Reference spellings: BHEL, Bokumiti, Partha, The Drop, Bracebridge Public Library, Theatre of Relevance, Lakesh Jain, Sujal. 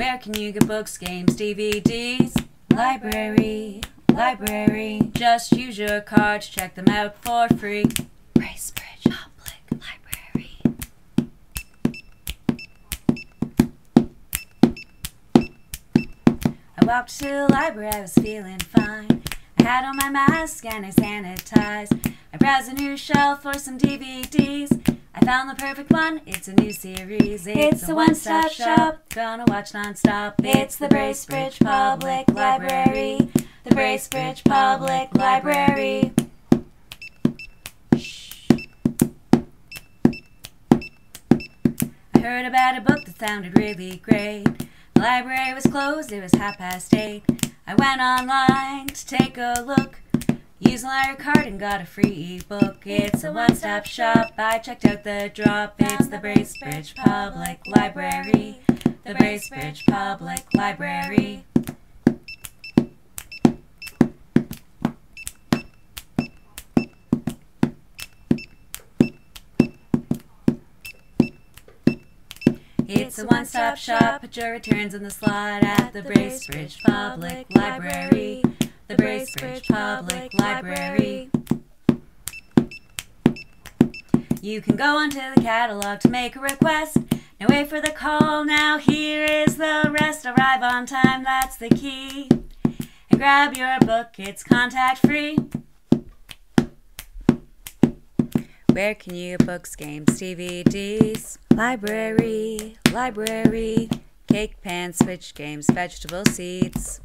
Where can you get books, games, DVDs? Library, library. Just use your card to check them out for free. Bracebridge Public Library. I walked to the library, I was feeling fine. I had on my mask and I sanitized. I browsed a new shelf for some DVDs. I found the perfect one, it's a new series. It's a one-stop shop, gonna watch non-stop. It's the Bracebridge Public Library. The Bracebridge Public Library. Shh. I heard about a book that sounded really great. The library was closed, it was 8:30. I went online to take a look. Used my card and got a free ebook. It's a one-stop shop. I checked out the drop. It's the Bracebridge Public Library. The Bracebridge Public Library. It's a one-stop shop. Put your returns in the slot at the Bracebridge Public Library. The Bracebridge Public Library. You can go onto the catalog to make a request. Now wait for the call, now here is the rest. Arrive on time, that's the key. And grab your book, it's contact free. Where can you get books, games, DVDs? Library, library. Cake pans, switch games, vegetable seeds.